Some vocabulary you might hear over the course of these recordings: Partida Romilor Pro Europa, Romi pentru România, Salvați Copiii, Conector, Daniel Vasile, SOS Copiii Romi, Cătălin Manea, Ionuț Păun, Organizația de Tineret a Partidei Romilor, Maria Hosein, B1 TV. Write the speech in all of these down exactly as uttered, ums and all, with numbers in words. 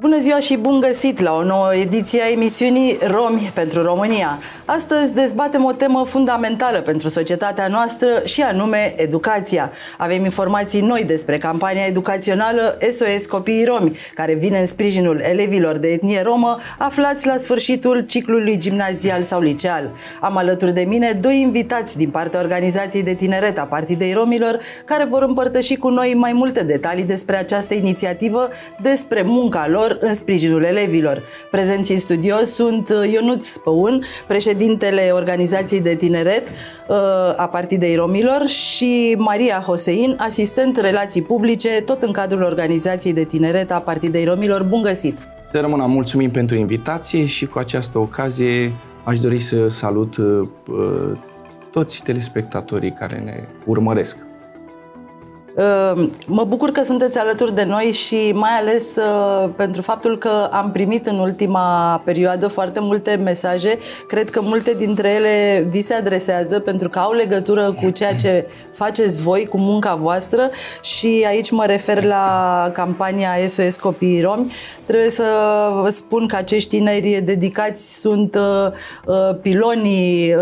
Bună ziua și bun găsit la o nouă ediție a emisiunii Romi pentru România. Astăzi dezbatem o temă fundamentală pentru societatea noastră și anume educația. Avem informații noi despre campania educațională S O S Copiii Romi, care vine în sprijinul elevilor de etnie romă aflați la sfârșitul ciclului gimnazial sau liceal. Am alături de mine doi invitați din partea Organizației de Tineret a Partidei Romilor, care vor împărtăși cu noi mai multe detalii despre această inițiativă, despre munca lor în sprijinul elevilor. Prezenți în studio sunt Ionuț Păun, președintele Organizației de Tineret a Partidei Romilor, și Maria Hosein, asistent relații publice, tot în cadrul Organizației de Tineret a Partidei Romilor. Bun găsit! Să rămână, mulțumim pentru invitație și cu această ocazie aș dori să salut toți telespectatorii care ne urmăresc. Mă bucur că sunteți alături de noi și mai ales pentru faptul că am primit în ultima perioadă foarte multe mesaje. Cred că multe dintre ele vi se adresează pentru că au legătură cu ceea ce faceți voi, cu munca voastră, și aici mă refer la campania S O S Copiii Romi. Trebuie să vă spun că acești tineri dedicați sunt pilonii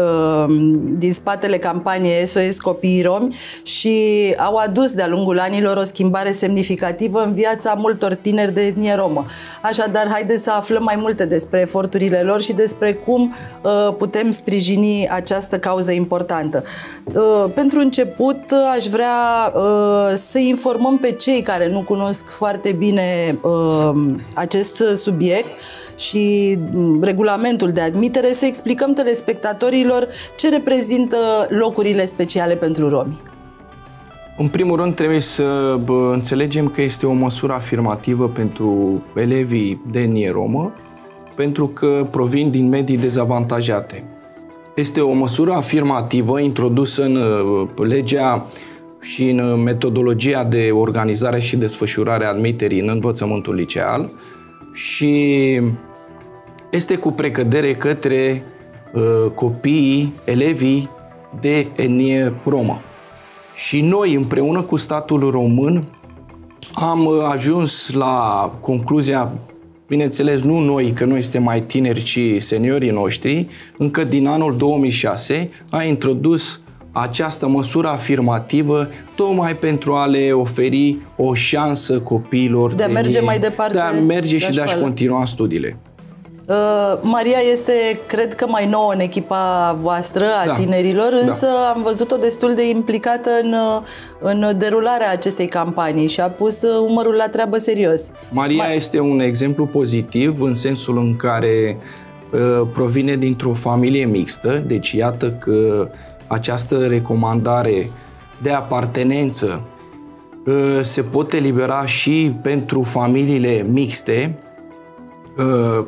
din spatele campaniei S O S Copiii Romi și au adus de-a lungul anilor o schimbare semnificativă în viața multor tineri de etnie romă. Așadar, haideți să aflăm mai multe despre eforturile lor și despre cum uh, putem sprijini această cauză importantă. Uh, pentru început, aș vrea uh, să informăm pe cei care nu cunosc foarte bine uh, acest subiect și regulamentul de admitere, să explicăm telespectatorilor ce reprezintă locurile speciale pentru romi. În primul rând, trebuie să înțelegem că este o măsură afirmativă pentru elevii de etnie romă, pentru că provin din medii dezavantajate. Este o măsură afirmativă introdusă în legea și în metodologia de organizare și desfășurare a admiterii în învățământul liceal și este cu precădere către copiii, elevii de etnie romă. Și noi, împreună cu statul român, am ajuns la concluzia, bineînțeles, nu noi, că noi suntem mai tineri, ci seniorii noștri, încă din anul două mii șase a introdus această măsură afirmativă tocmai pentru a le oferi o șansă copiilor de a merge mai departe, de a merge și de a-și continua studiile. Maria este, cred că, mai nouă în echipa voastră a da, tinerilor, însă da. am văzut-o destul de implicată în, în derularea acestei campanii și a pus umărul la treabă serios. Maria Ma este un exemplu pozitiv în sensul în care uh, provine dintr-o familie mixtă, deci iată că această recomandare de apartenență uh, se pot elibera și pentru familiile mixte.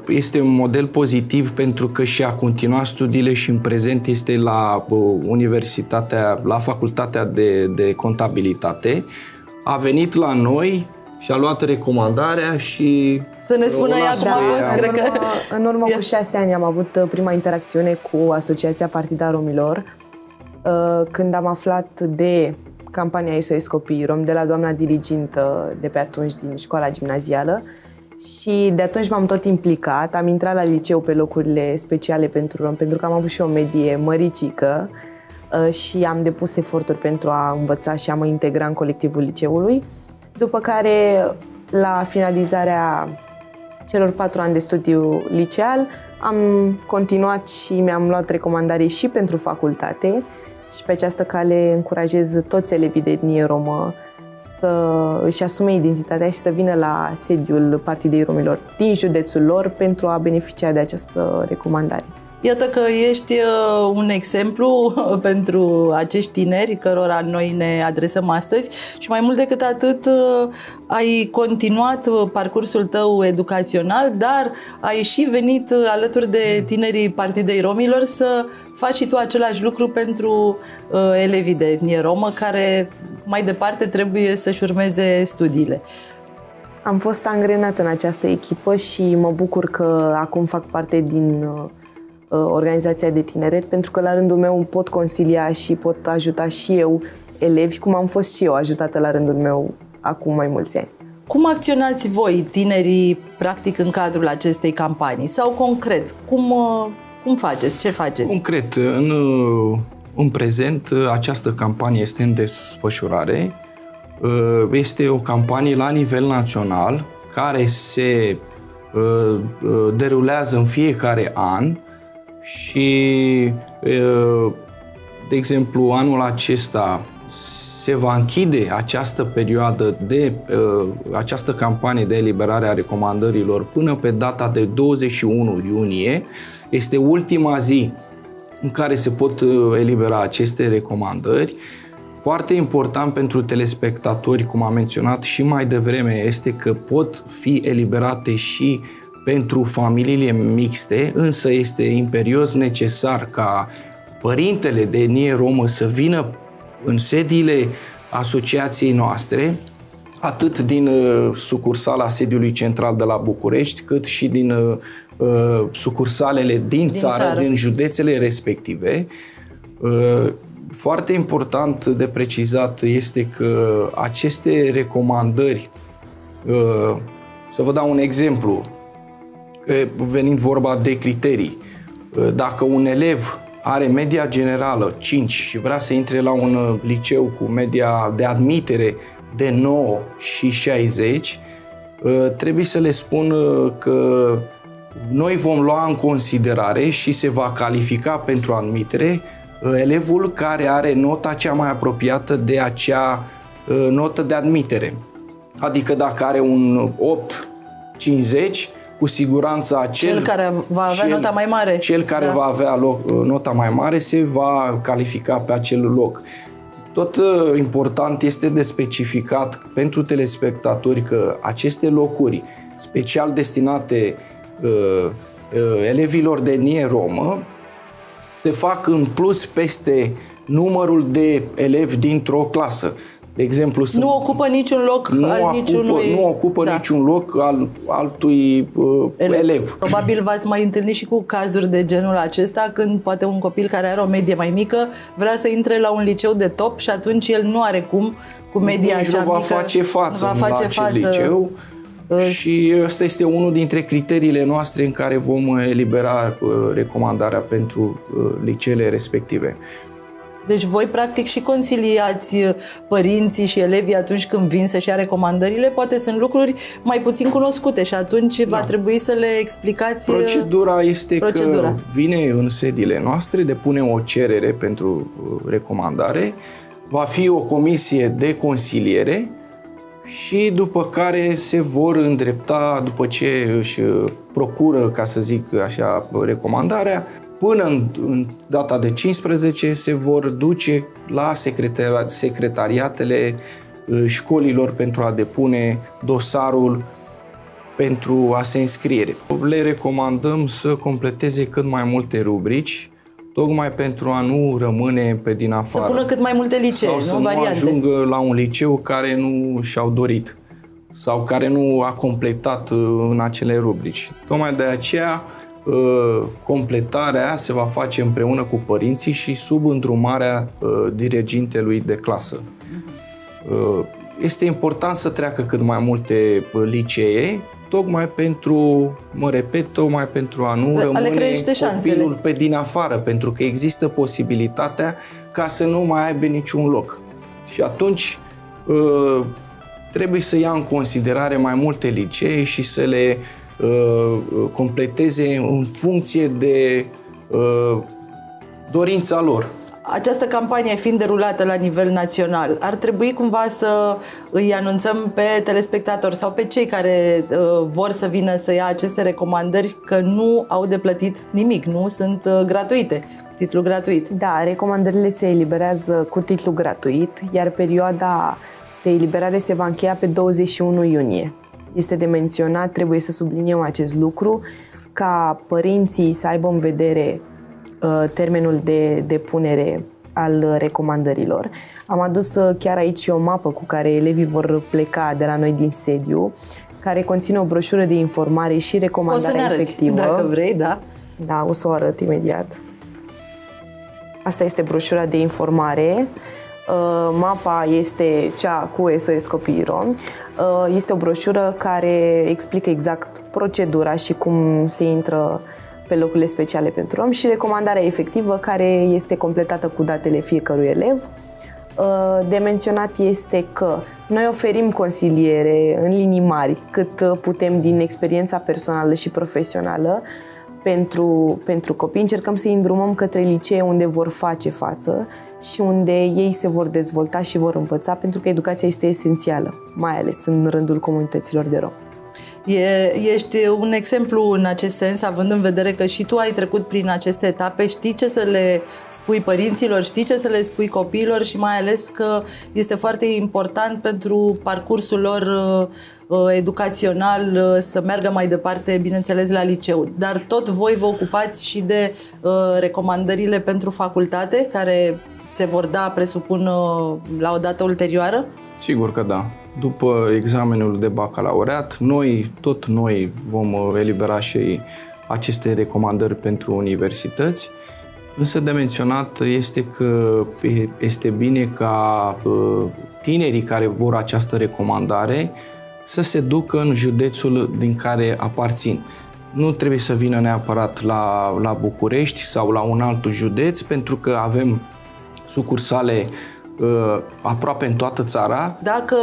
Este un model pozitiv pentru că și a continuat studiile și în prezent este la universitatea, la facultatea de, de contabilitate. A venit la noi și a luat recomandarea și... Să ne spună ea cum a fost, cred că... În urmă cu șase ani am avut prima interacțiune cu Asociația Partida Romilor, când am aflat de campania S O S Copiii Romi de la doamna dirigintă de pe atunci din școala gimnazială. Și de atunci m-am tot implicat, am intrat la liceu pe locurile speciale pentru romi, pentru că am avut și o medie măricică și am depus eforturi pentru a învăța și a mă integra în colectivul liceului. După care, la finalizarea celor patru ani de studiu liceal, am continuat și mi-am luat recomandare și pentru facultate și pe această cale încurajez toți elevii de etnie romă să își asume identitatea și să vină la sediul Partidei Romilor din județul lor pentru a beneficia de această recomandare. Iată că ești un exemplu pentru acești tineri cărora noi ne adresăm astăzi și mai mult decât atât ai continuat parcursul tău educațional, dar ai și venit alături de tinerii Partidei Romilor să faci și tu același lucru pentru elevii de etnie romă care mai departe trebuie să-și urmeze studiile. Am fost angrenată în această echipă și mă bucur că acum fac parte din Organizația de Tineret, pentru că la rândul meu pot consilia și pot ajuta și eu elevi, cum am fost și eu ajutată la rândul meu acum mai mulți ani. Cum acționați voi, tinerii, practic în cadrul acestei campanii? Sau concret, cum, cum faceți? Ce faceți? Concret, în, în prezent, această campanie este în desfășurare. Este o campanie la nivel național care se derulează în fiecare an și, de exemplu, anul acesta se va închide această perioadă de această campanie de eliberare a recomandărilor până pe data de douăzeci și unu iunie. Este ultima zi în care se pot elibera aceste recomandări. Foarte important pentru telespectatori, cum am menționat și mai devreme, este că pot fi eliberate și pentru familiile mixte, însă este imperios necesar ca părintele de etnie romă să vină în sediile asociației noastre, atât din uh, sucursala sediului central de la București, cât și din uh, sucursalele din, din țară, țară, din județele respective. Uh, Foarte important de precizat este că aceste recomandări, să vă dau un exemplu, venind vorba de criterii, dacă un elev are media generală cinci și vrea să intre la un liceu cu media de admitere de nouă și șaizeci, trebuie să le spun că noi vom lua în considerare și se va califica pentru admitere elevul care are nota cea mai apropiată de acea uh, notă de admitere. Adică dacă are un opt cincizeci, cu siguranță acel, cel care va avea cel, nota mai mare, cel care da. va avea loc, uh, nota mai mare se va califica pe acel loc. Tot uh, important este de specificat pentru telespectatori că aceste locuri special destinate uh, uh, elevilor de etnie romă se fac în plus peste numărul de elevi dintr-o clasă. De exemplu, sunt, nu ocupă niciun loc nu al ocupă, niciunui... Nu ocupă da. niciun loc al altui uh, elev. elev. Probabil v-ați mai întâlnit și cu cazuri de genul acesta, când poate un copil care are o medie mai mică vrea să intre la un liceu de top și atunci el nu are cum cu media nu, cea mică. va face față va face față liceu. Și ăsta este unul dintre criteriile noastre în care vom elibera recomandarea pentru liceele respective. Deci voi practic și conciliați părinții și elevii atunci când vin să-și ia recomandările, poate sunt lucruri mai puțin cunoscute și atunci da. va trebui să le explicați. Procedura este procedura. că vine în sediile noastre, depune o cerere pentru recomandare, va fi o comisie de consiliere și după care se vor îndrepta, după ce își procură, ca să zic așa, recomandarea, până în, în data de cincisprezece se vor duce la secretari secretariatele școlilor pentru a depune dosarul pentru a se înscriere. Le recomandăm să completeze cât mai multe rubrici, tocmai pentru a nu rămâne pe din afară. Să pună cât mai multe licee, sau să nu, nu ajungă la un liceu care nu și-au dorit sau care nu a completat în acele rubrici. Tocmai de aceea completarea se va face împreună cu părinții și sub îndrumarea dirigintelui de clasă. Este important să treacă cât mai multe licee, tocmai pentru, mă repet, tocmai pentru a nu rămâne copilul pe din afară, pentru că există posibilitatea ca să nu mai aibă niciun loc. Și atunci trebuie să ia în considerare mai multe licee și să le completeze în funcție de dorința lor. Această campanie fiind derulată la nivel național, ar trebui cumva să îi anunțăm pe telespectatori sau pe cei care uh, vor să vină să ia aceste recomandări că nu au de plătit nimic, nu sunt uh, gratuite, cu titlu gratuit. Da, recomandările se eliberează cu titlu gratuit, iar perioada de eliberare se va încheia pe douăzeci și unu iunie. Este de menționat, trebuie să subliniem acest lucru, ca părinții să aibă în vedere termenul de depunere al recomandărilor. Am adus chiar aici o mapă cu care elevii vor pleca de la noi din sediu, care conține o broșură de informare și recomandarea efectivă. O să ne arăți, dacă vrei, da. Da, o să o arăt imediat. Asta este broșura de informare. Mapa este cea cu S O S Copiii Romi. Este o broșură care explică exact procedura și cum se intră pe locurile speciale pentru romi și recomandarea efectivă care este completată cu datele fiecărui elev. De menționat este că noi oferim consiliere în linii mari cât putem din experiența personală și profesională pentru, pentru copii. Încercăm să-i îndrumăm către licee unde vor face față și unde ei se vor dezvolta și vor învăța, pentru că educația este esențială, mai ales în rândul comunităților de romi. E, ești un exemplu în acest sens, având în vedere că și tu ai trecut prin aceste etape, știi ce să le spui părinților, știi ce să le spui copiilor și mai ales că este foarte important pentru parcursul lor educațional să meargă mai departe, bineînțeles, la liceu. Dar tot voi vă ocupați și de recomandările pentru facultate, care se vor da, presupun, la o dată ulterioară? Sigur că da. După examenul de bacalaureat, noi, tot noi vom elibera și aceste recomandări pentru universități, însă de menționat este că este bine ca tinerii care vor această recomandare să se ducă în județul din care aparțin. Nu trebuie să vină neapărat la, la București sau la un alt județ, pentru că avem sucursale aproape în toată țara. Dacă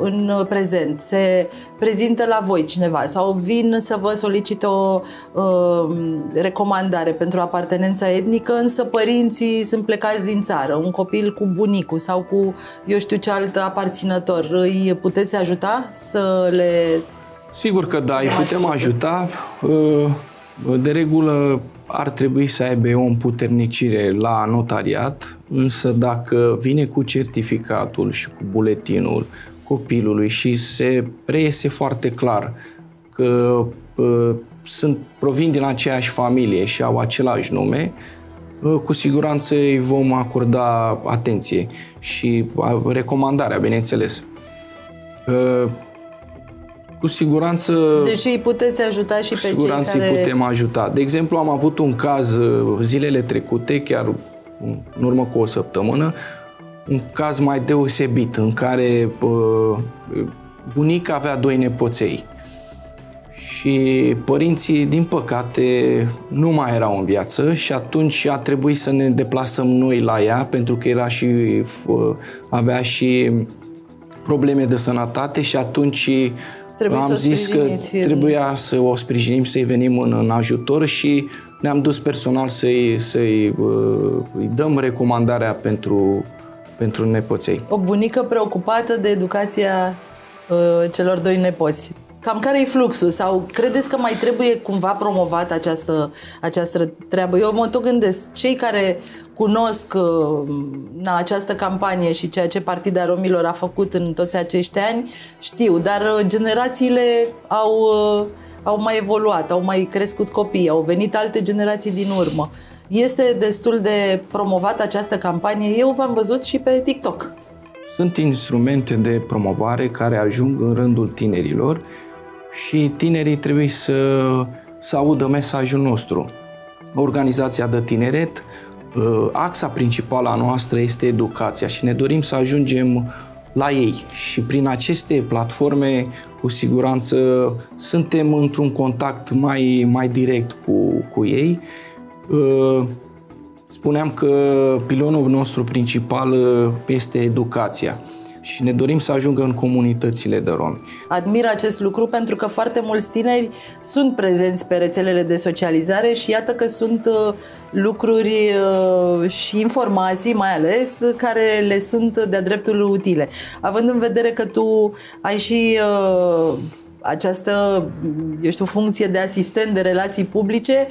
în prezent se prezintă la voi cineva sau vin să vă solicite o uh, recomandare pentru apartenența etnică, însă părinții sunt plecați din țară, un copil cu bunicul sau cu eu știu ce alt aparținător, îi puteți ajuta să le... Sigur că da, îi putem ajuta. De regulă ar trebui să aibă o împuternicire la notariat, însă dacă vine cu certificatul și cu buletinul copilului și se reiese foarte clar că uh, sunt, provin din aceeași familie și au același nume, uh, cu siguranță îi vom acorda atenție și uh, recomandarea, bineînțeles. Uh, Cu siguranță... Deci îi puteți ajuta și pe cei care... Cu siguranță îi putem ajuta. De exemplu, am avut un caz zilele trecute, chiar în urmă cu o săptămână, un caz mai deosebit, în care bunica avea doi nepoței și părinții, din păcate, nu mai erau în viață și atunci a trebuit să ne deplasăm noi la ea, pentru că era și, avea și probleme de sănătate și atunci... Am zis că trebuia să o sprijinim, să-i venim în, în ajutor și ne-am dus personal să-i să-i uh, dăm recomandarea pentru, pentru nepoței. O bunică preocupată de educația uh, celor doi nepoți. Cam care e fluxul? Sau credeți că mai trebuie cumva promovată această, această treabă? Eu mă tot gândesc, cei care cunosc na, această campanie și ceea ce Partida Romilor a făcut în toți acești ani, știu, dar generațiile au, au mai evoluat, au mai crescut copii, au venit alte generații din urmă. Este destul de promovată această campanie? Eu v-am văzut și pe TikTok. Sunt instrumente de promovare care ajung în rândul tinerilor și tinerii trebuie să, să audă mesajul nostru. Organizația de tineret, axa principală a noastră este educația și ne dorim să ajungem la ei și prin aceste platforme, cu siguranță, suntem într-un contact mai, mai direct cu, cu ei. Spuneam că pilonul nostru principal este educația și ne dorim să ajungă în comunitățile de romi. Admir acest lucru pentru că foarte mulți tineri sunt prezenți pe rețelele de socializare și iată că sunt lucruri și informații, mai ales, care le sunt de-a dreptul utile. Având în vedere că tu ai și această, eu știu, funcție de asistent de relații publice,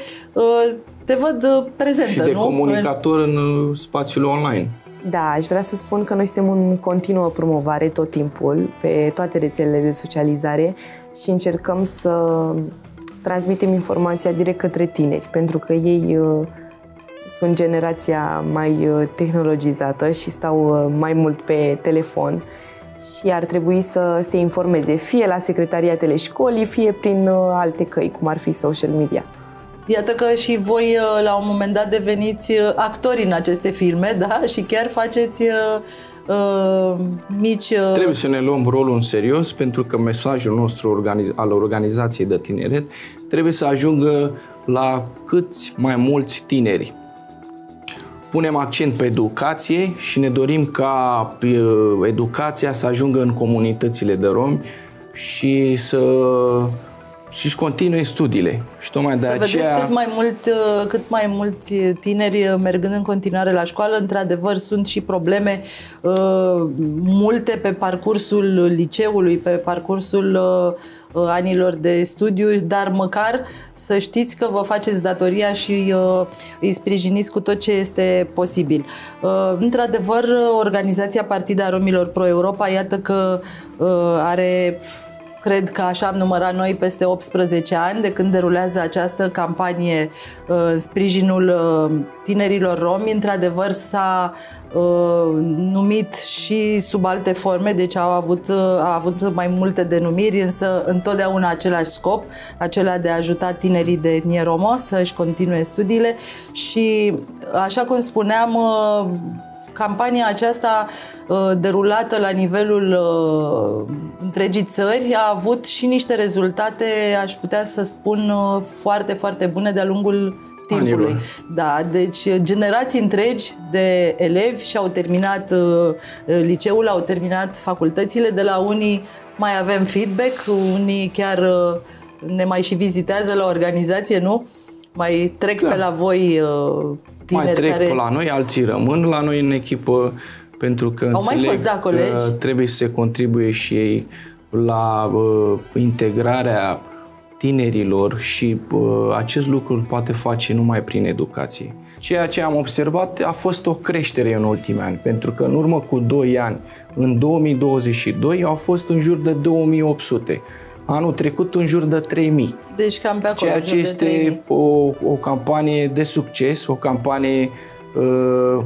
te văd prezentă, și de nu? comunicator în... în spațiul online. Da, aș vrea să spun că noi suntem în continuă promovare tot timpul pe toate rețelele de socializare și încercăm să transmitem informația direct către tineri, pentru că ei sunt generația mai tehnologizată și stau mai mult pe telefon și ar trebui să se informeze fie la secretariatele școlii, fie prin alte căi, cum ar fi social media. Iată că și voi la un moment dat deveniți actori în aceste filme, da? Și chiar faceți uh, mici... Uh... Trebuie să ne luăm rolul în serios, pentru că mesajul nostru organiz al organizației de tineret trebuie să ajungă la câți mai mulți tineri. Punem accent pe educație și ne dorim ca educația să ajungă în comunitățile de romi și să... și-și continue studiile. Și tocmai de aceea... Să vedeți cât mai, mult, cât mai mulți tineri mergând în continuare la școală. Într-adevăr, sunt și probleme uh, multe pe parcursul liceului, pe parcursul uh, anilor de studiu, dar măcar să știți că vă faceți datoria și uh, îi sprijiniți cu tot ce este posibil. Uh, într-adevăr, organizația Partida Romilor Pro Europa, iată că uh, are... Cred că așa am numărat noi peste optsprezece ani de când derulează această campanie în sprijinul tinerilor romi. Într-adevăr s-a numit și sub alte forme, deci au avut, a avut mai multe denumiri, însă întotdeauna același scop, acela de a ajuta tinerii de etnie romă să-și continue studiile și, așa cum spuneam, campania aceasta derulată la nivelul întregii țări a avut și niște rezultate, aș putea să spun, foarte, foarte bune de-a lungul timpului. Anilor. Da, deci generații întregi de elevi și-au terminat liceul, au terminat facultățile, de la unii mai avem feedback, unii chiar ne mai și vizitează la organizație, nu? Mai trec da. pe la voi tineri mai trec care... pe la noi, alții rămân la noi în echipă, pentru că Au înțeleg mai fost, da, colegi. Că trebuie să contribuie și ei la uh, integrarea tinerilor și uh, acest lucru îl poate face numai prin educație. Ceea ce am observat a fost o creștere în ultimii ani, pentru că în urmă cu doi ani, în două mii douăzeci și doi, au fost în jur de două mii opt sute. Anul trecut în jur de trei mii. Deci cam pe acolo. Ceea ce este o, o campanie de succes, o campanie uh,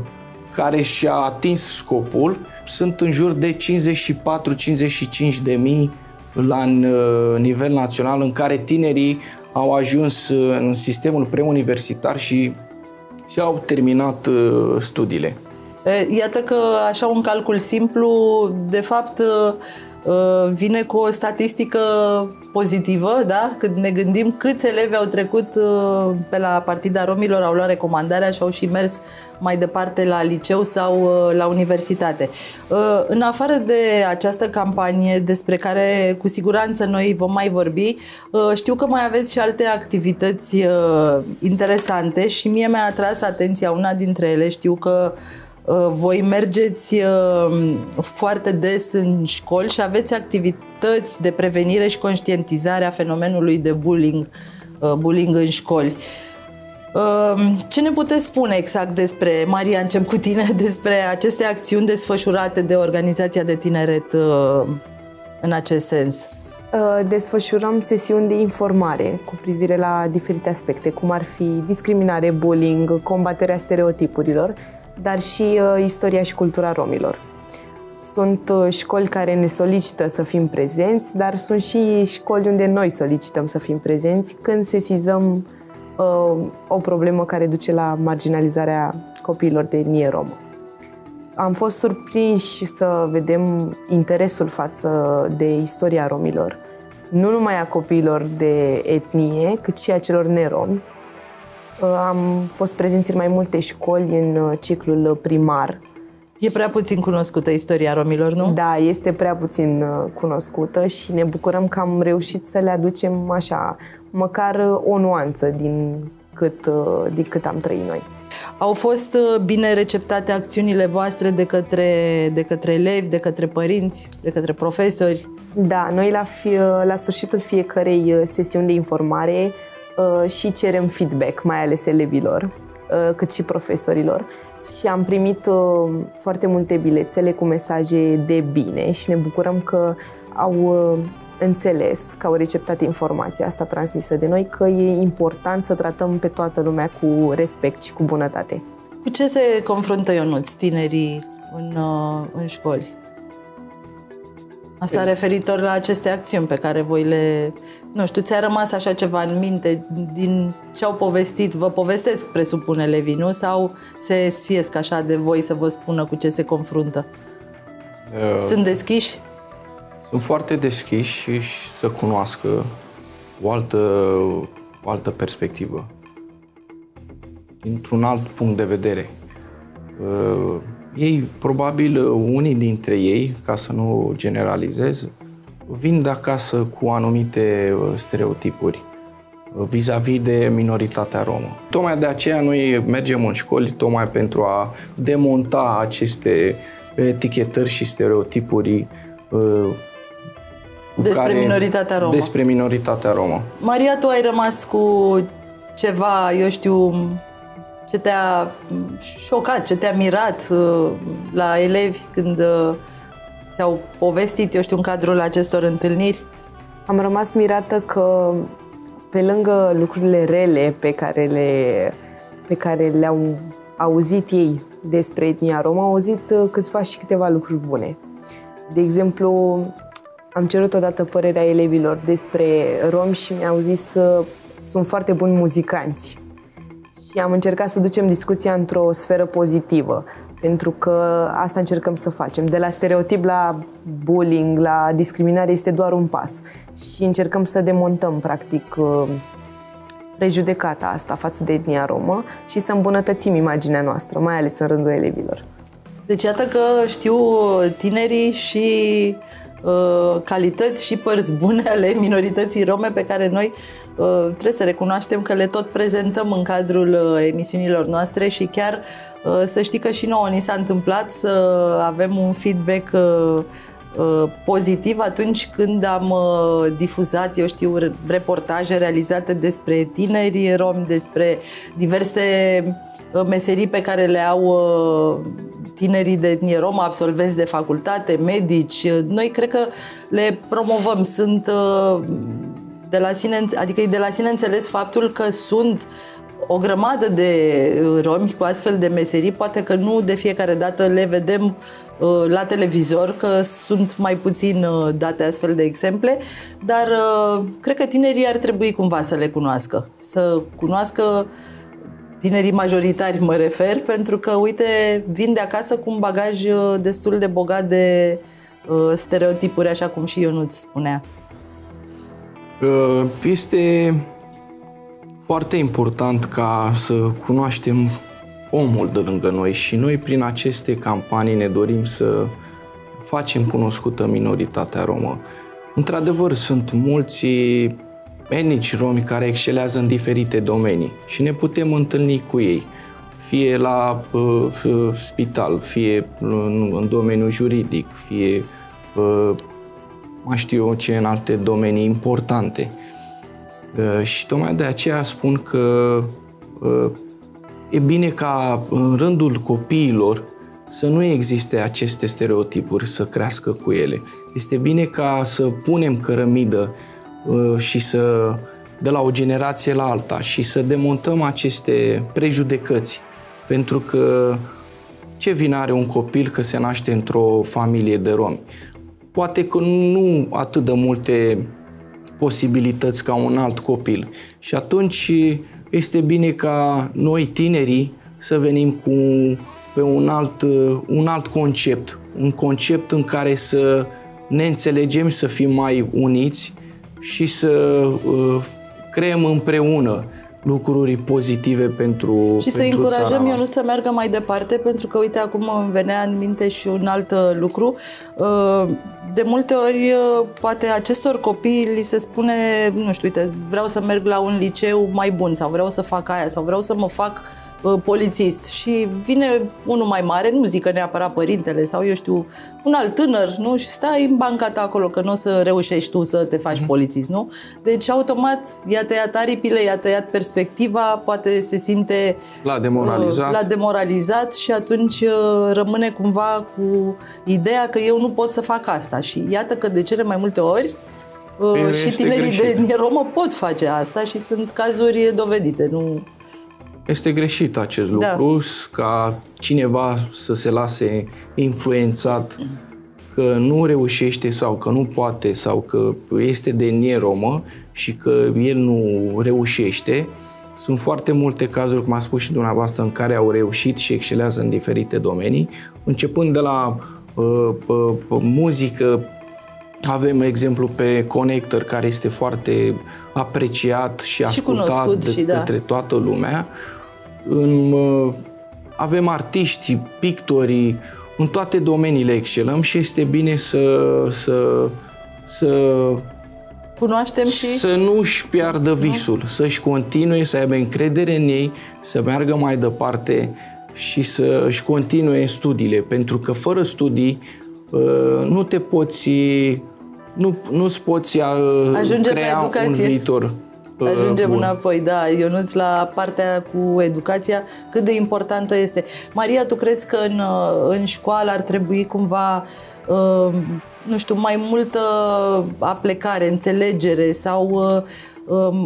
care și-a atins scopul. Sunt în jur de cincizeci și patru cincizeci și cinci de mii la uh, nivel național în care tinerii au ajuns uh, în sistemul preuniversitar și, și au terminat uh, studiile. Iată că așa un calcul simplu, de fapt, uh, vine cu o statistică pozitivă, da? Când ne gândim câți elevi au trecut pe la Partida Romilor, au luat recomandarea și au și mers mai departe la liceu sau la universitate. În afară de această campanie, despre care cu siguranță noi vom mai vorbi, știu că mai aveți și alte activități interesante și mie mi-a atras atenția una dintre ele. Știu că voi mergeți foarte des în școli și aveți activități de prevenire și conștientizare a fenomenului de bullying, bullying în școli. Ce ne puteți spune exact despre, Maria, încep cu tine, despre aceste acțiuni desfășurate de Organizația de Tineret în acest sens? Desfășurăm sesiuni de informare cu privire la diferite aspecte, cum ar fi discriminare, bullying, combaterea stereotipurilor, dar și uh, istoria și cultura romilor. Sunt uh, școli care ne solicită să fim prezenți, dar sunt și școli unde noi solicităm să fim prezenți când sesizăm uh, o problemă care duce la marginalizarea copiilor de etnie romă. Am fost surprinși să vedem interesul față de istoria romilor, nu numai a copiilor de etnie, cât și a celor neromi. Am fost prezenți în mai multe școli în ciclul primar E prea puțin cunoscută istoria romilor, nu? Da, este prea puțin cunoscută și ne bucurăm că am reușit să le aducem așa, măcar o nuanță din cât, din cât am trăit noi. Au fost bine receptate acțiunile voastre de către, de către elevi, de către părinți, de către profesori? Da, noi la, fi, la sfârșitul fiecărei sesiuni de informare și cerem feedback, mai ales elevilor, cât și profesorilor. Și am primit foarte multe bilețele cu mesaje de bine și ne bucurăm că au înțeles, că au receptat informația asta transmisă de noi, că e important să tratăm pe toată lumea cu respect și cu bunătate. Cu ce se confruntă, Ionuț, tinerii în, în școli? Asta referitor la aceste acțiuni pe care voi le... Nu știu, ți-a rămas așa ceva în minte din ce au povestit? Vă povestesc, presupun, elevii, nu? Sau se sfiesc așa de voi să vă spună cu ce se confruntă? Uh, Sunt deschiși? Sunt foarte deschiși și să cunoască o altă, o altă perspectivă. Dintr-un alt punct de vedere. Uh, Ei, probabil, unii dintre ei, ca să nu generalizez, vin de acasă cu anumite stereotipuri vis-a-vis de minoritatea romă. Tocmai de aceea noi mergem în școli, tocmai pentru a demonta aceste etichetări și stereotipuri despre, care, minoritatea romă. despre minoritatea romă. Maria, tu ai rămas cu ceva, eu știu... Ce te-a șocat, ce te-a mirat uh, la elevi când uh, s-au povestit, eu știu, în cadrul acestor întâlniri? Am rămas mirată că, pe lângă lucrurile rele pe care le, pe care le-au auzit ei despre etnia romă, au auzit câțiva și câteva lucruri bune. De exemplu, am cerut odată părerea elevilor despre romi și mi-au zis că sunt foarte buni muzicanți. Și am încercat să ducem discuția într-o sferă pozitivă, pentru că asta încercăm să facem. De la stereotip la bullying, la discriminare, este doar un pas. Și încercăm să demontăm, practic, prejudecata asta față de etnia romă și să îmbunătățim imaginea noastră, mai ales în rândul elevilor. Deci, iată că știu tinerii și uh, calități și părți bune ale minorității rome pe care noi uh, trebuie să recunoaștem că le tot prezentăm în cadrul uh, emisiunilor noastre și chiar uh, să știi că și nouă ni s-a întâmplat să avem un feedback uh, uh, pozitiv atunci când am uh, difuzat, eu știu, reportaje realizate despre tineri romi, despre diverse uh, meserii pe care le au uh, tinerii de etnie romă, absolvenți de facultate, medici. Noi cred că le promovăm. Sunt de la sine, adică e de la sine înțeles faptul că sunt o grămadă de romi cu astfel de meserii. Poate că nu de fiecare dată le vedem la televizor, că sunt mai puțin date astfel de exemple, dar cred că tinerii ar trebui cumva să le cunoască. Să cunoască tinerii majoritari, mă refer, pentru că, uite, vin de acasă cu un bagaj destul de bogat de uh, stereotipuri, așa cum și Ionuț spunea. Este foarte important ca să cunoaștem omul de lângă noi și noi, prin aceste campanii, ne dorim să facem cunoscută minoritatea romă. Într-adevăr, sunt mulți etnici romi care excelează în diferite domenii și ne putem întâlni cu ei, fie la uh, spital, fie în, în domeniul juridic, fie uh, mai știu eu ce în alte domenii importante. Uh, și tocmai de aceea spun că uh, e bine ca în rândul copiilor să nu existe aceste stereotipuri, să crească cu ele. Este bine ca să punem cărămidă și să, de la o generație la alta, și să demontăm aceste prejudecăți. Pentru că ce vină are un copil că se naște într-o familie de romi? Poate că nu atât de multe posibilități ca un alt copil. Și atunci este bine ca noi, tinerii, să venim cu pe un alt, un alt concept. Un concept în care să ne înțelegem, să fim mai uniți și să uh, creăm împreună lucruri pozitive pentru Și pentru să încurajăm Ionuț să meargă mai departe, pentru că, uite, acum îmi venea în minte și un alt lucru. De multe ori, poate acestor copii li se spune, nu știu, uite, vreau să merg la un liceu mai bun sau vreau să fac aia sau vreau să mă fac polițist. Și vine unul mai mare, nu zic că neapărat părintele sau, eu știu, un alt tânăr, nu? Și stai în banca ta acolo că nu o să reușești tu să te faci polițist, nu? Deci, automat, i-a tăiat aripile, i-a tăiat perspectiva, poate se simte la demoralizat. la demoralizat și atunci rămâne cumva cu ideea că eu nu pot să fac asta. Și iată că de cele mai multe ori Bine, și tinerii de etnie romă pot face asta și sunt cazuri dovedite, nu? Este greșit acest lucru, da. Ca cineva să se lase influențat că nu reușește sau că nu poate sau că este de etnie romă și că el nu reușește. Sunt foarte multe cazuri, cum a spus și dumneavoastră, în care au reușit și excelează în diferite domenii, începând de la uh, uh, muzică. Avem exemplu pe Conector, care este foarte apreciat și, și ascultat de, și, da. către toată lumea. În, avem artiști, pictorii, în toate domeniile excelăm și este bine să, să, să, Cunoaștem și... să nu-și piardă visul, să-și continue, să aibă încredere în ei, să meargă mai departe și să-și continue studiile, pentru că fără studii nu te poți, nu, nu-ți poți Ajungem crea un viitor. Ajungem bun. înapoi, da, Ionuț, la partea cu educația, cât de importantă este. Maria, tu crezi că în, în școală ar trebui cumva, nu știu, mai multă aplecare, înțelegere sau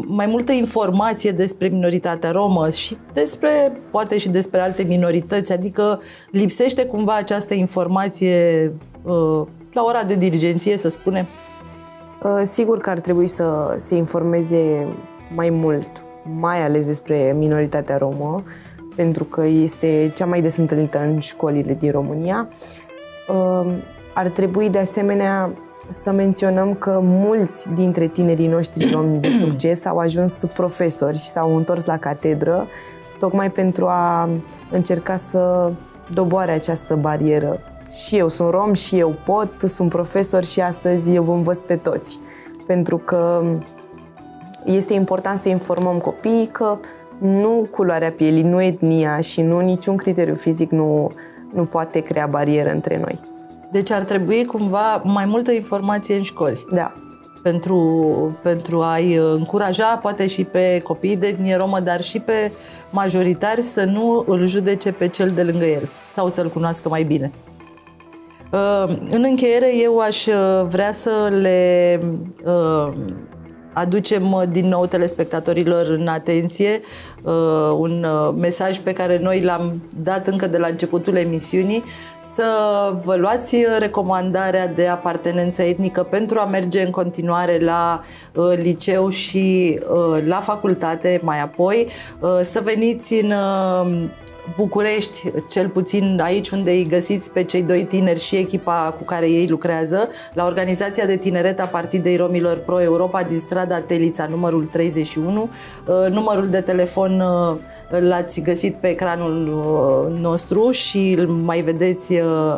mai multă informație despre minoritatea romă și despre, poate și despre alte minorități, adică lipsește cumva această informație la ora de dirigenție, să spunem? Sigur că ar trebui să se informeze mai mult, mai ales despre minoritatea romă, pentru că este cea mai des întâlnită în școlile din România. Ar trebui de asemenea să menționăm că mulți dintre tinerii noștri romi de succes au ajuns profesori și s-au întors la catedră, tocmai pentru a încerca să doboare această barieră. Și eu sunt rom, și eu pot, sunt profesor și astăzi eu vă învăț pe toți. Pentru că este important să informăm copiii că nu culoarea pielii, nu etnia și nu niciun criteriu fizic nu, nu poate crea barieră între noi. Deci ar trebui cumva mai multă informație în școli. Da. Pentru, pentru a-i încuraja poate și pe copiii de etnie romă, dar și pe majoritari să nu îl judece pe cel de lângă el sau să-l cunoască mai bine. În încheiere, eu aș vrea să le aducem din nou telespectatorilor în atenție un mesaj pe care noi l-am dat încă de la începutul emisiunii, să vă luați recomandarea de apartenență etnică pentru a merge în continuare la liceu și la facultate mai apoi, să veniți în București, cel puțin aici unde îi găsiți pe cei doi tineri și echipa cu care ei lucrează, la Organizația de Tineret a Partidei Romilor Pro Europa din strada Telița, numărul treizeci și unu. Numărul de telefon l-ați găsit pe ecranul nostru și îl mai vedeți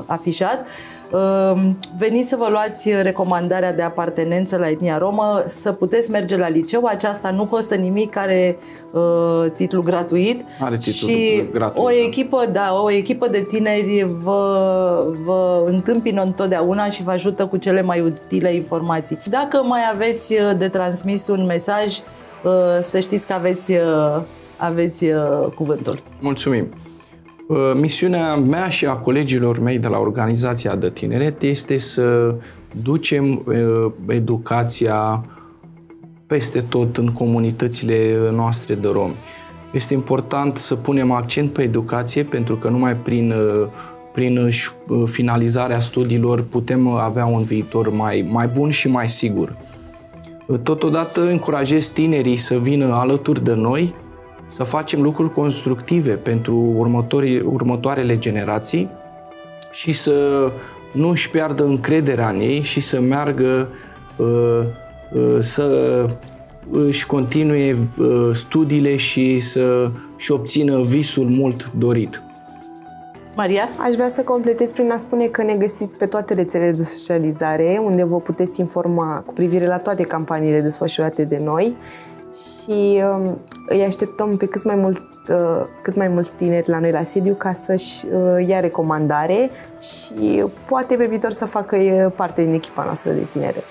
afișat. Veniți să vă luați recomandarea de apartenență la etnia romă, să puteți merge la liceu, aceasta nu costă nimic, are uh, titlu gratuit. Are titlu și gratuit, o echipă, da, o echipă de tineri vă, vă întâmpină întotdeauna și vă ajută cu cele mai utile informații. Dacă mai aveți de transmis un mesaj, uh, să știți că aveți, uh, aveți uh, cuvântul. Mulțumim! Misiunea mea și a colegilor mei de la Organizația de Tineret este să ducem educația peste tot în comunitățile noastre de romi. Este important să punem accent pe educație, pentru că numai prin, prin finalizarea studiilor putem avea un viitor mai, mai bun și mai sigur. Totodată încurajez tinerii să vină alături de noi, să facem lucruri constructive pentru următoarele generații și să nu își piardă încrederea în ei și să meargă, să își continue studiile și să și obțină visul mult dorit. Maria? Aș vrea să completez prin a spune că ne găsiți pe toate rețelele de socializare, unde vă puteți informa cu privire la toate campaniile desfășurate de noi și îi așteptăm pe cât mai, mult, cât mai mulți tineri la noi la sediu ca să-și ia recomandare și poate pe viitor să facă parte din echipa noastră de tineret.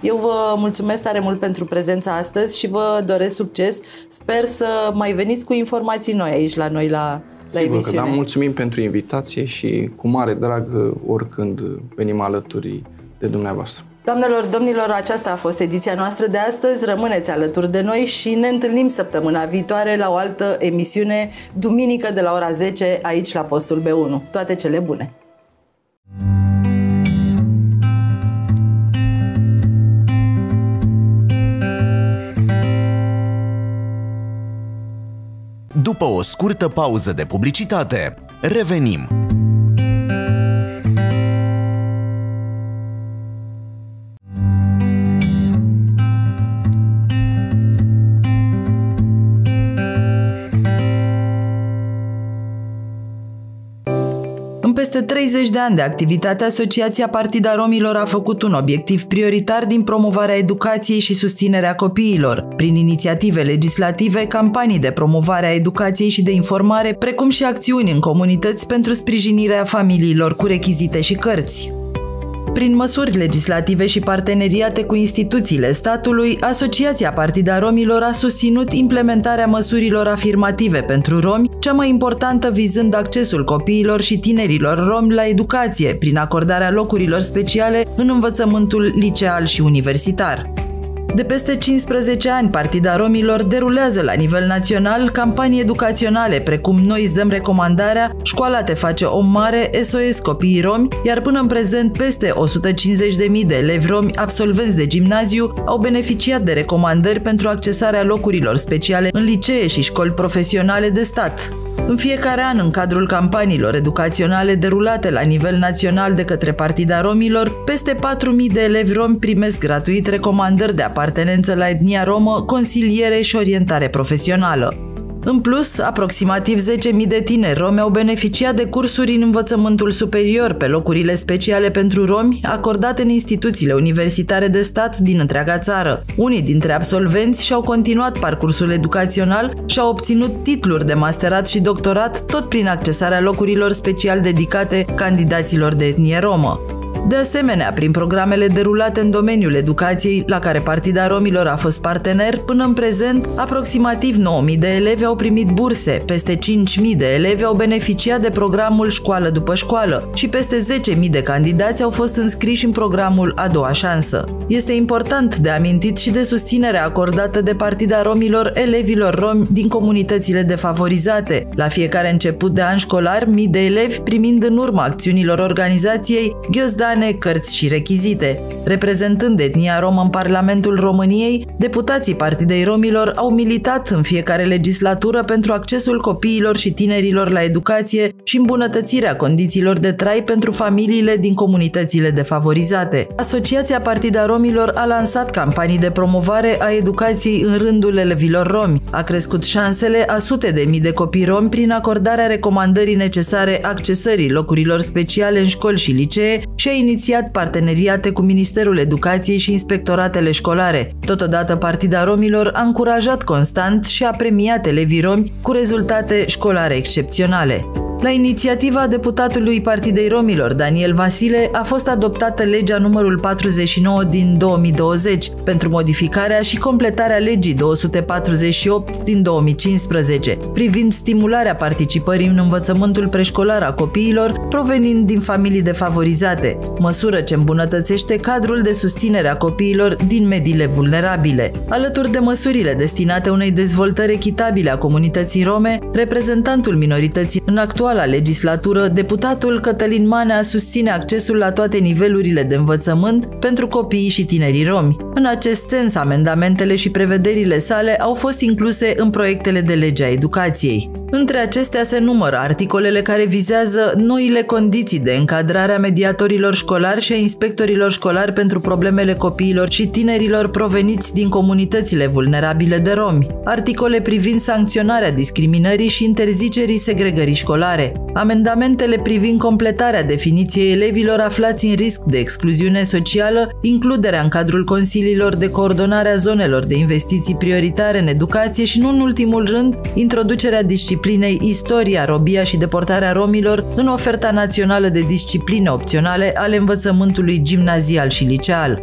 Eu vă mulțumesc tare mult pentru prezența astăzi și vă doresc succes. Sper să mai veniți cu informații noi aici la noi la, la Sigur emisiune. Că da, mulțumim pentru invitație și cu mare drag oricând venim alături de dumneavoastră. Doamnelor, domnilor, aceasta a fost ediția noastră de astăzi. Rămâneți alături de noi și ne întâlnim săptămâna viitoare la o altă emisiune, duminică de la ora zece, aici la postul B unu. Toate cele bune! După o scurtă pauză de publicitate, revenim! treizeci de ani de activitate, Asociația Partida Romilor a făcut un obiectiv prioritar din promovarea educației și susținerea copiilor, prin inițiative legislative, campanii de promovare a educației și de informare, precum și acțiuni în comunități pentru sprijinirea familiilor cu rechizite și cărți. Prin măsuri legislative și parteneriate cu instituțiile statului, Asociația Partida Romilor a susținut implementarea măsurilor afirmative pentru romi, cea mai importantă vizând accesul copiilor și tinerilor romi la educație, prin acordarea locurilor speciale în învățământul liceal și universitar. De peste cincisprezece ani, Partida Romilor derulează la nivel național campanii educaționale, precum Noi îți dăm recomandarea, Școala te face om mare, S O S Copiii Romi, iar până în prezent peste o sută cincizeci de mii de elevi romi absolvenți de gimnaziu au beneficiat de recomandări pentru accesarea locurilor speciale în licee și școli profesionale de stat. În fiecare an, în cadrul campaniilor educaționale derulate la nivel național de către Partida Romilor, peste patru mii de elevi romi primesc gratuit recomandări de apartenență la etnia romă, consiliere și orientare profesională. În plus, aproximativ zece mii de tineri romi au beneficiat de cursuri în învățământul superior pe locurile speciale pentru romi acordate în instituțiile universitare de stat din întreaga țară. Unii dintre absolvenți și-au continuat parcursul educațional și au obținut titluri de masterat și doctorat tot prin accesarea locurilor special dedicate candidaților de etnie romă. De asemenea, prin programele derulate în domeniul educației, la care Partida Romilor a fost partener, până în prezent, aproximativ nouă mii de elevi au primit burse, peste cinci mii de elevi au beneficiat de programul Școală după școală și peste zece mii de candidați au fost înscriși în programul A doua șansă. Este important de amintit și de susținerea acordată de Partida Romilor elevilor romi din comunitățile defavorizate, la fiecare început de an școlar, mii de elevi primind în urma acțiunilor organizației ghiozdan, cărți și rechizite. Reprezentând etnia romă în Parlamentul României, deputații Partidei Romilor au militat în fiecare legislatură pentru accesul copiilor și tinerilor la educație și îmbunătățirea condițiilor de trai pentru familiile din comunitățile defavorizate. Asociația Partida Romilor a lansat campanii de promovare a educației în rândul elevilor romi, a crescut șansele a sute de mii de copii romi prin acordarea recomandării necesare accesării locurilor speciale în școli și licee și a inițiat parteneriate cu Ministerul Educației și inspectoratele școlare. Totodată, Partida Romilor a încurajat constant și a premiat elevii romi cu rezultate școlare excepționale. La inițiativa deputatului Partidei Romilor, Daniel Vasile, a fost adoptată legea numărul patruzeci și nouă din două mii douăzeci pentru modificarea și completarea legii două sute patruzeci și opt din două mii cincisprezece, privind stimularea participării în învățământul preșcolar a copiilor provenind din familii defavorizate, măsură ce îmbunătățește cadrul de susținere a copiilor din mediile vulnerabile. Alături de măsurile destinate unei dezvoltări echitabile a comunității rome, reprezentantul minorității în actual actuala legislatură, deputatul Cătălin Manea susține accesul la toate nivelurile de învățământ pentru copiii și tinerii romi. În acest sens, amendamentele și prevederile sale au fost incluse în proiectele de lege a educației. Între acestea se numără articolele care vizează noile condiții de încadrare a mediatorilor școlari și a inspectorilor școlari pentru problemele copiilor și tinerilor proveniți din comunitățile vulnerabile de romi, articole privind sancționarea discriminării și interzicerii segregării școlare, amendamentele privind completarea definiției elevilor aflați în risc de excluziune socială, includerea în cadrul consiliilor de coordonare a zonelor de investiții prioritare în educație și, nu în ultimul rând, introducerea disciplinei istoria, robia și deportarea romilor în oferta națională de discipline opționale ale învățământului gimnazial și liceal.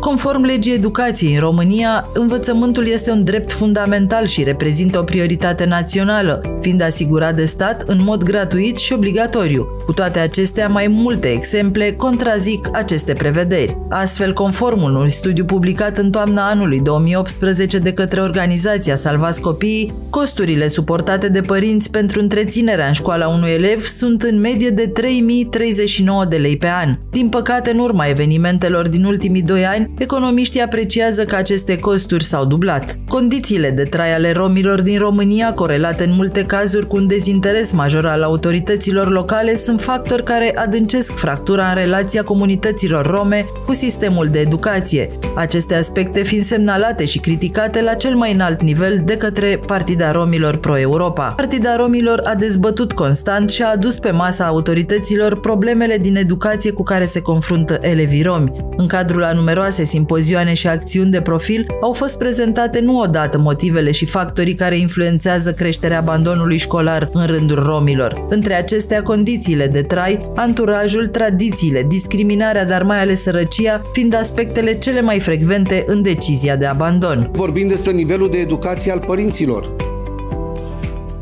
Conform legii educației în România, învățământul este un drept fundamental și reprezintă o prioritate națională, fiind asigurat de stat în mod gratuit și obligatoriu. Cu toate acestea, mai multe exemple contrazic aceste prevederi. Astfel, conform unui studiu publicat în toamna anului două mii optsprezece de către organizația Salvați Copiii, costurile suportate de părinți pentru întreținerea în școala unui elev sunt în medie de trei mii treizeci și nouă de lei pe an. Din păcate, în urma evenimentelor din ultimii doi ani, economiștii apreciază că aceste costuri s-au dublat. Condițiile de trai ale romilor din România, corelate în multe cazuri cu un dezinteres major al autorităților locale, sunt factori care adâncesc fractura în relația comunităților rome cu sistemul de educație, aceste aspecte fiind semnalate și criticate la cel mai înalt nivel de către Partida Romilor Pro Europa. Partida Romilor a dezbătut constant și a adus pe masa autorităților problemele din educație cu care se confruntă elevii romi. În cadrul a numeroase simpozioane și acțiuni de profil, au fost prezentate nu odată motivele și factorii care influențează creșterea abandonului școlar în rândul romilor. Între acestea, condițiile de trai, anturajul, tradițiile, discriminarea, dar mai ales sărăcia, fiind aspectele cele mai frecvente în decizia de abandon. Vorbim despre nivelul de educație al părinților.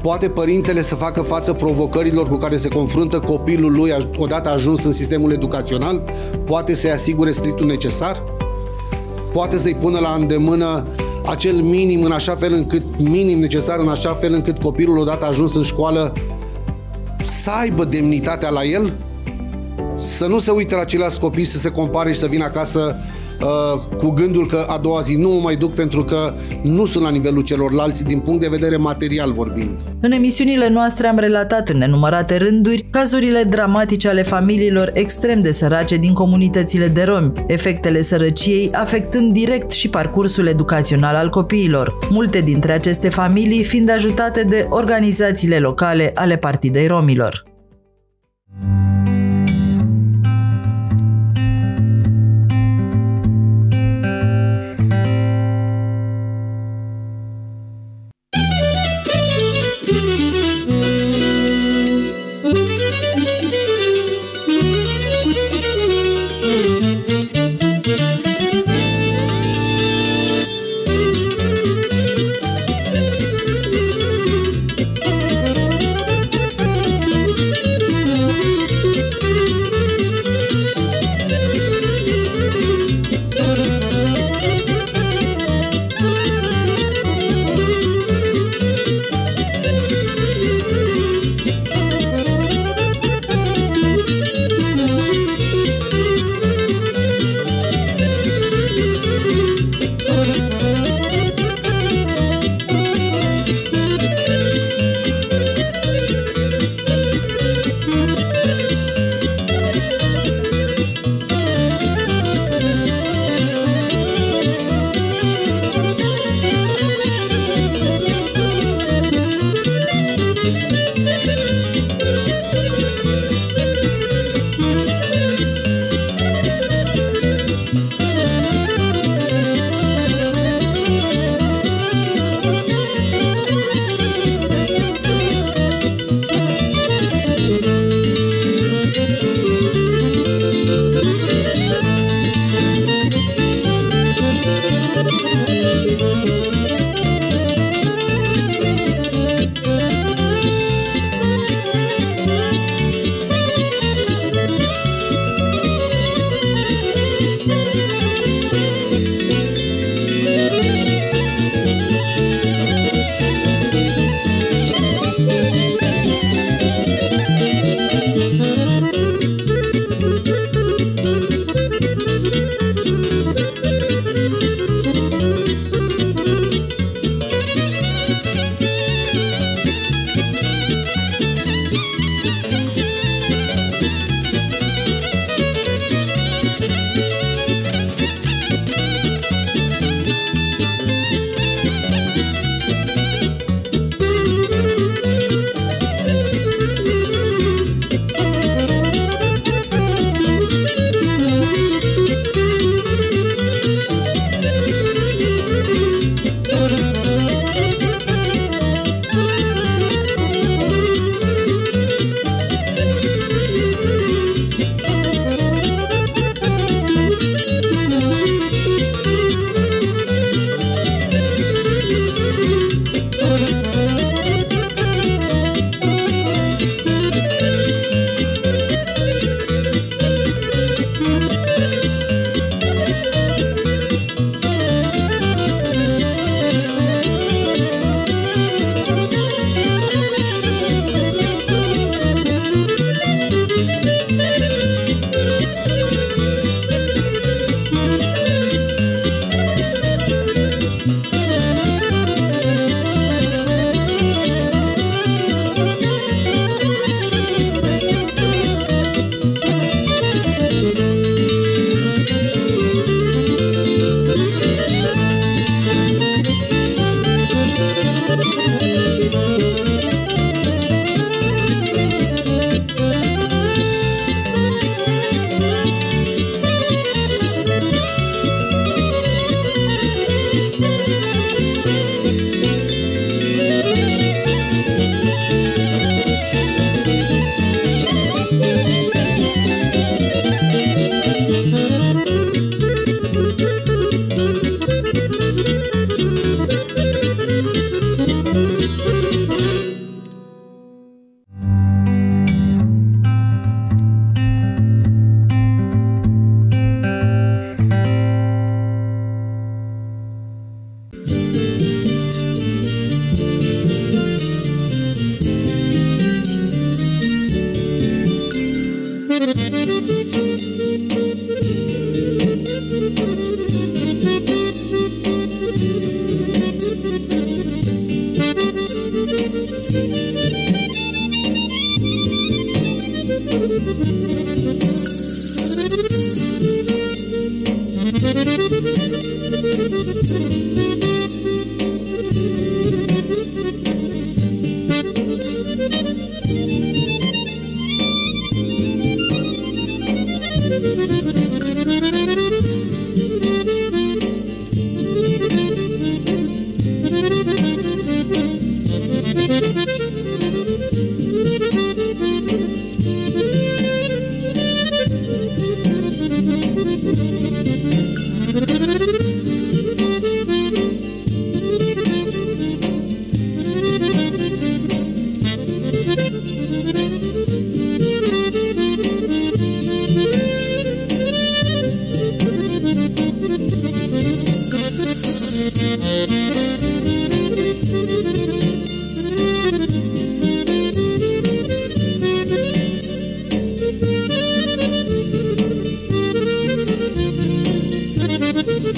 Poate părintele să facă față provocărilor cu care se confruntă copilul lui odată ajuns în sistemul educațional? Poate să-i asigure stilitul necesar? Poate să-i pună la îndemână acel minim în așa fel încât, minim necesar în așa fel încât copilul odată ajuns în școală să aibă demnitatea la el? Să nu se uite la ceilalți copii, să se compare și să vină acasă cu gândul că a doua zi nu mă mai duc pentru că nu sunt la nivelul celorlalți din punct de vedere material vorbind. În emisiunile noastre am relatat în nenumărate rânduri cazurile dramatice ale familiilor extrem de sărace din comunitățile de romi, efectele sărăciei afectând direct și parcursul educațional al copiilor, multe dintre aceste familii fiind ajutate de organizațiile locale ale Partidei Romilor.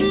Thank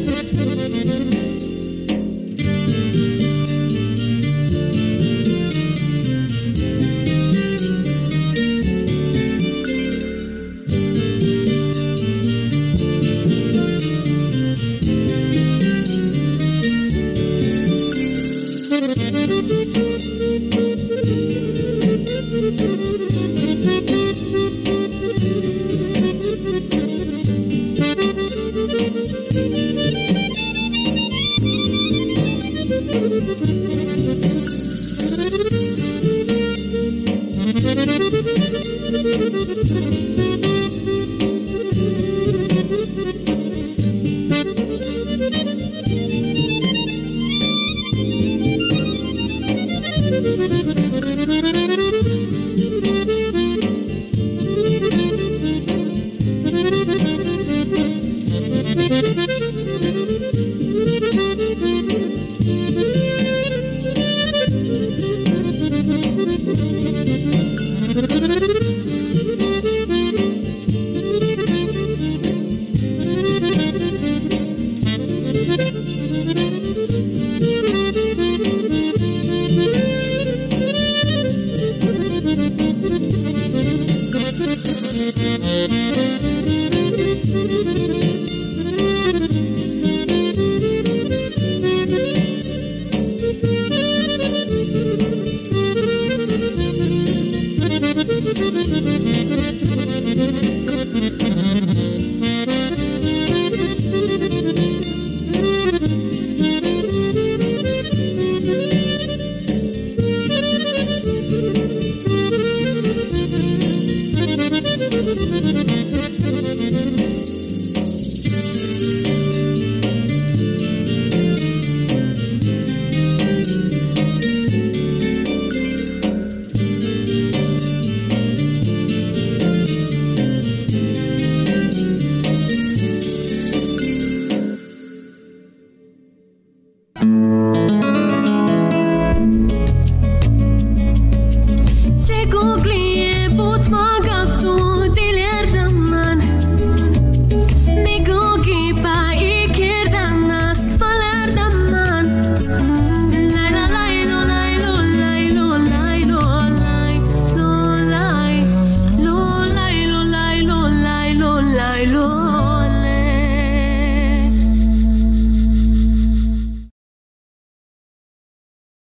you.